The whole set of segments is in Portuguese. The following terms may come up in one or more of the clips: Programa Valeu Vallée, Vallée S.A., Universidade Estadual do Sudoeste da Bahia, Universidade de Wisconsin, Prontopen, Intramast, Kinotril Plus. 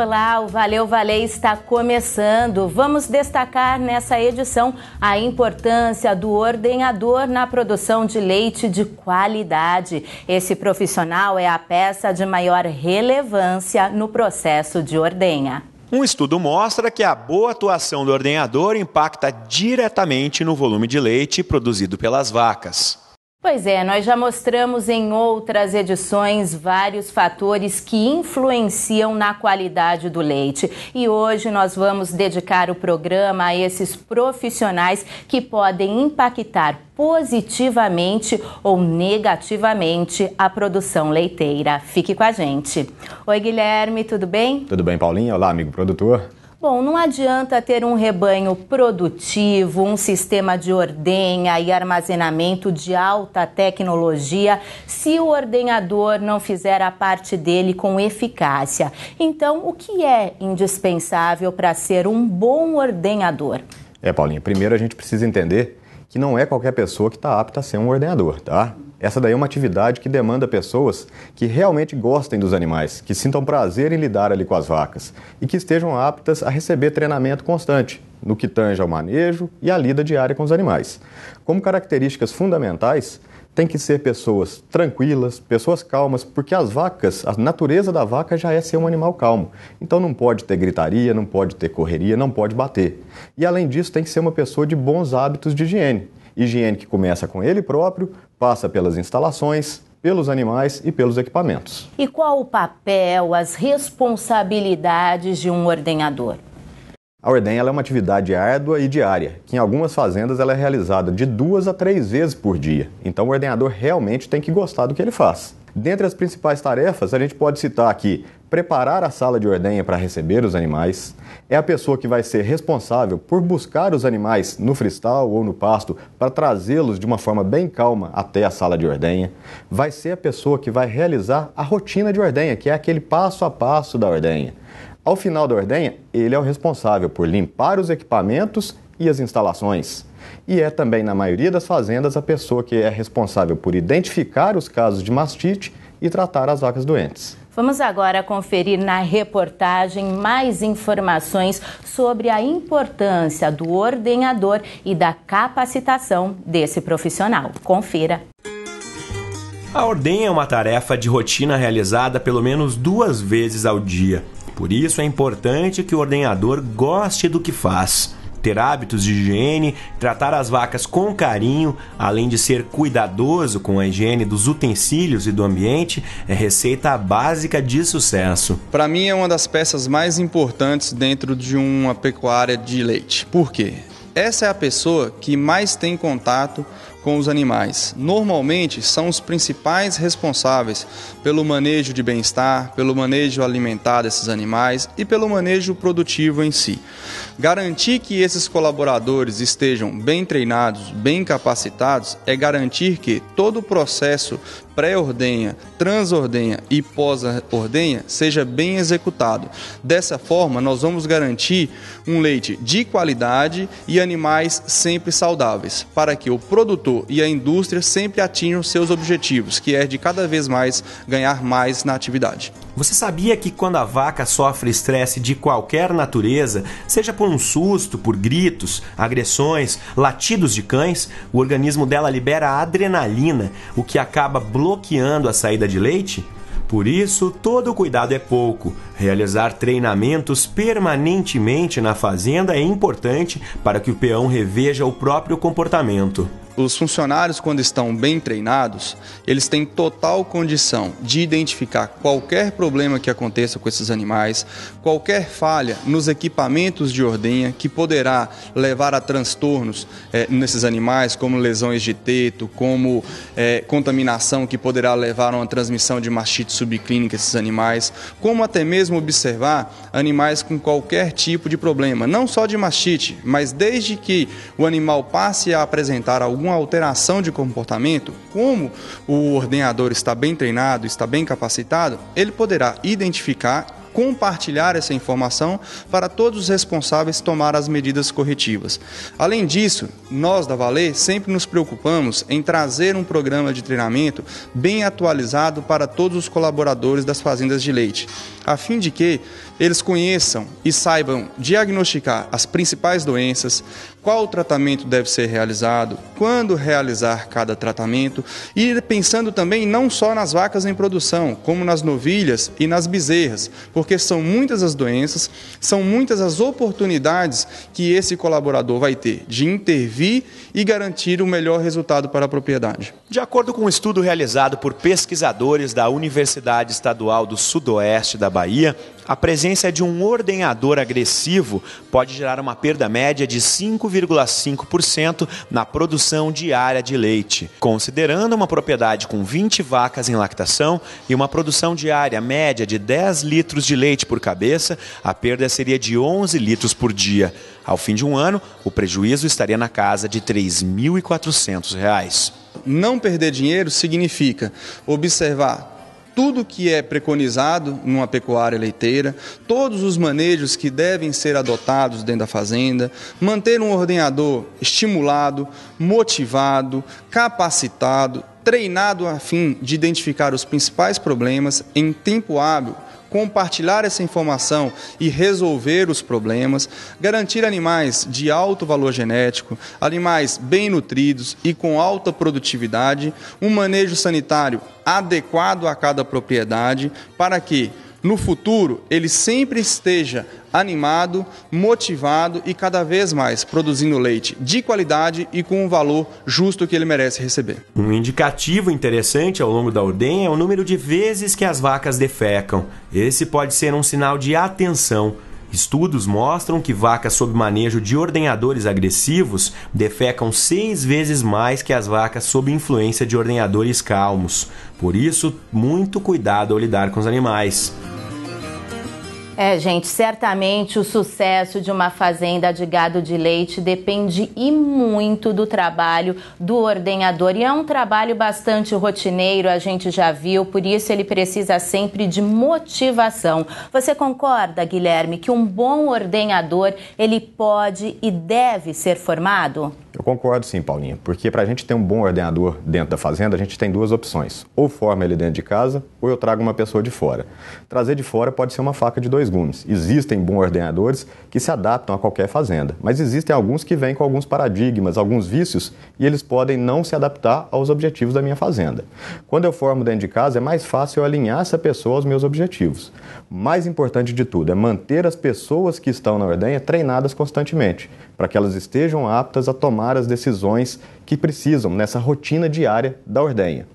Olá, o Valeu Vallée está começando. Vamos destacar nessa edição a importância do ordenhador na produção de leite de qualidade. Esse profissional é a peça de maior relevância no processo de ordenha. Um estudo mostra que a boa atuação do ordenhador impacta diretamente no volume de leite produzido pelas vacas. Pois é, nós já mostramos em outras edições vários fatores que influenciam na qualidade do leite. E hoje nós vamos dedicar o programa a esses profissionais que podem impactar positivamente ou negativamente a produção leiteira. Fique com a gente. Oi, Guilherme, tudo bem? Tudo bem, Paulinha. Olá, amigo produtor. Bom, não adianta ter um rebanho produtivo, um sistema de ordenha e armazenamento de alta tecnologia se o ordenhador não fizer a parte dele com eficácia. Então, o que é indispensável para ser um bom ordenhador? Paulinha, primeiro a gente precisa entender que não é qualquer pessoa que está apta a ser um ordenhador, tá? Essa daí é uma atividade que demanda pessoas que realmente gostem dos animais, que sintam prazer em lidar ali com as vacas e que estejam aptas a receber treinamento constante no que tange ao manejo e à lida diária com os animais. Como características fundamentais, tem que ser pessoas tranquilas, pessoas calmas, porque as vacas, a natureza da vaca já é ser um animal calmo. Então não pode ter gritaria, não pode ter correria, não pode bater. E além disso, tem que ser uma pessoa de bons hábitos de higiene. Higiene que começa com ele próprio, passa pelas instalações, pelos animais e pelos equipamentos. E qual o papel, as responsabilidades de um ordenhador? A ordenha é uma atividade árdua e diária, que em algumas fazendas ela é realizada de 2 a 3 vezes por dia. Então o ordenhador realmente tem que gostar do que ele faz. Dentre as principais tarefas, a gente pode citar aqui preparar a sala de ordenha para receber os animais, é a pessoa que vai ser responsável por buscar os animais no fristal ou no pasto para trazê-los de uma forma bem calma até a sala de ordenha, vai ser a pessoa que vai realizar a rotina de ordenha, que é aquele passo a passo da ordenha. Ao final da ordenha, ele é o responsável por limpar os equipamentos e as instalações. E é também, na maioria das fazendas, a pessoa que é responsável por identificar os casos de mastite e tratar as vacas doentes. Vamos agora conferir na reportagem mais informações sobre a importância do ordenhador e da capacitação desse profissional. Confira! A ordenha é uma tarefa de rotina realizada pelo menos 2 vezes ao dia. Por isso é importante que o ordenhador goste do que faz. Ter hábitos de higiene, tratar as vacas com carinho, além de ser cuidadoso com a higiene dos utensílios e do ambiente, é receita básica de sucesso. Para mim é uma das peças mais importantes dentro de uma pecuária de leite. Por quê? Essa é a pessoa que mais tem contato com os animais. Normalmente são os principais responsáveis pelo manejo de bem-estar, pelo manejo alimentar desses animais e pelo manejo produtivo em si. Garantir que esses colaboradores estejam bem treinados, bem capacitados, é garantir que todo o processo pré-ordenha, transordenha e pós-ordenha seja bem executado. Dessa forma, nós vamos garantir um leite de qualidade e animais sempre saudáveis, para que o produtor e a indústria sempre atinjam seus objetivos, que é de cada vez mais ganhar mais na atividade. Você sabia que quando a vaca sofre estresse de qualquer natureza, seja por um susto, por gritos, agressões, latidos de cães, o organismo dela libera adrenalina, o que acaba bloqueando a saída de leite? Por isso, todo cuidado é pouco. Realizar treinamentos permanentemente na fazenda é importante para que o peão reveja o próprio comportamento. Os funcionários, quando estão bem treinados, eles têm total condição de identificar qualquer problema que aconteça com esses animais, qualquer falha nos equipamentos de ordenha que poderá levar a transtornos nesses animais, como lesões de teto, como contaminação que poderá levar a uma transmissão de mastite subclínica a esses animais, como até mesmo observar animais com qualquer tipo de problema, não só de mastite, mas desde que o animal passe a apresentar algum uma alteração de comportamento, como o ordenhador está bem treinado, está bem capacitado, ele poderá identificar, compartilhar essa informação para todos os responsáveis tomar as medidas corretivas. Além disso, nós da Vallée sempre nos preocupamos em trazer um programa de treinamento bem atualizado para todos os colaboradores das fazendas de leite, a fim de que eles conheçam e saibam diagnosticar as principais doenças, qual tratamento deve ser realizado, quando realizar cada tratamento, e pensando também não só nas vacas em produção, como nas novilhas e nas bezerras, porque são muitas as doenças, são muitas as oportunidades que esse colaborador vai ter de intervir e garantir o melhor resultado para a propriedade. De acordo com um estudo realizado por pesquisadores da Universidade Estadual do Sudoeste da Bahia, a presença de um ordenhador agressivo pode gerar uma perda média de 5,5% na produção diária de leite, considerando uma propriedade com 20 vacas em lactação e uma produção diária média de 10 litros de leite por cabeça, a perda seria de 11 litros por dia. Ao fim de um ano, o prejuízo estaria na casa de R$ 3.400. Não perder dinheiro significa observar tudo que é preconizado numa pecuária leiteira, todos os manejos que devem ser adotados dentro da fazenda, manter um ordenhador estimulado, motivado, capacitado, treinado a fim de identificar os principais problemas em tempo hábil, compartilhar essa informação e resolver os problemas, garantir animais de alto valor genético, animais bem nutridos e com alta produtividade, um manejo sanitário adequado a cada propriedade, para que no futuro ele sempre esteja animado, motivado e cada vez mais produzindo leite de qualidade e com o valor justo que ele merece receber. Um indicativo interessante ao longo da ordenha é o número de vezes que as vacas defecam. Esse pode ser um sinal de atenção. Estudos mostram que vacas sob manejo de ordenhadores agressivos defecam 6 vezes mais que as vacas sob influência de ordenhadores calmos. Por isso, muito cuidado ao lidar com os animais. Gente, certamente o sucesso de uma fazenda de gado de leite depende e muito do trabalho do ordenhador. E é um trabalho bastante rotineiro, a gente já viu, por isso ele precisa sempre de motivação. Você concorda, Guilherme, que um bom ordenhador, ele pode e deve ser formado? Eu concordo sim, Paulinha, porque para a gente ter um bom ordenhador dentro da fazenda, a gente tem duas opções. Ou forma ele dentro de casa, ou eu trago uma pessoa de fora. Trazer de fora pode ser uma faca de dois gumes. Existem bons ordenhadores que se adaptam a qualquer fazenda, mas existem alguns que vêm com alguns paradigmas, alguns vícios, e eles podem não se adaptar aos objetivos da minha fazenda. Quando eu formo dentro de casa, é mais fácil eu alinhar essa pessoa aos meus objetivos. Mais importante de tudo é manter as pessoas que estão na ordenha treinadas constantemente, para que elas estejam aptas a tomar as decisões que precisam nessa rotina diária da ordenha.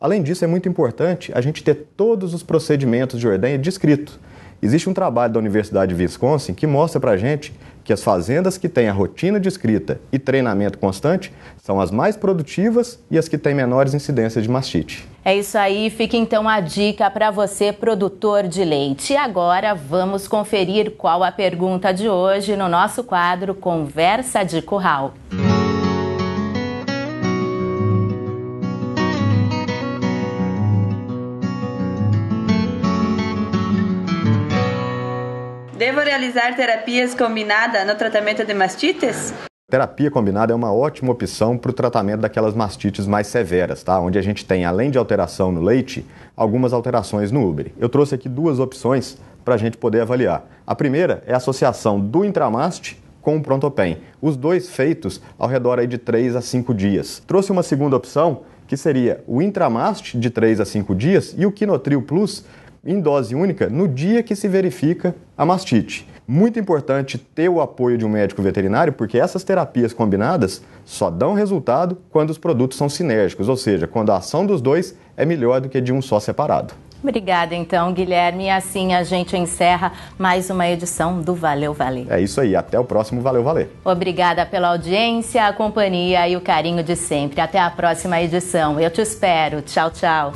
Além disso, é muito importante a gente ter todos os procedimentos de ordenha descritos. Existe um trabalho da Universidade de Wisconsin que mostra pra gente que as fazendas que têm a rotina descrita e treinamento constante são as mais produtivas e as que têm menores incidências de mastite. É isso aí, fica então a dica para você, produtor de leite. E agora vamos conferir qual a pergunta de hoje no nosso quadro Conversa de Curral. Devo realizar terapias combinadas no tratamento de mastites? Terapia combinada é uma ótima opção para o tratamento daquelas mastites mais severas, tá? Onde a gente tem, além de alteração no leite, algumas alterações no úbere. Eu trouxe aqui duas opções para a gente poder avaliar. A primeira é a associação do Intramast com o Prontopen. Os dois feitos ao redor aí de 3 a 5 dias. Trouxe uma segunda opção, que seria o Intramast de 3 a 5 dias e o Kinotril Plus em dose única no dia que se verifica a mastite. Muito importante ter o apoio de um médico veterinário, porque essas terapias combinadas só dão resultado quando os produtos são sinérgicos, ou seja, quando a ação dos dois é melhor do que de um só separado. Obrigada então, Guilherme, e assim a gente encerra mais uma edição do Valeu Vallée. É isso aí, até o próximo Valeu Vallée. Obrigada pela audiência, a companhia e o carinho de sempre. Até a próxima edição, eu te espero. Tchau, tchau.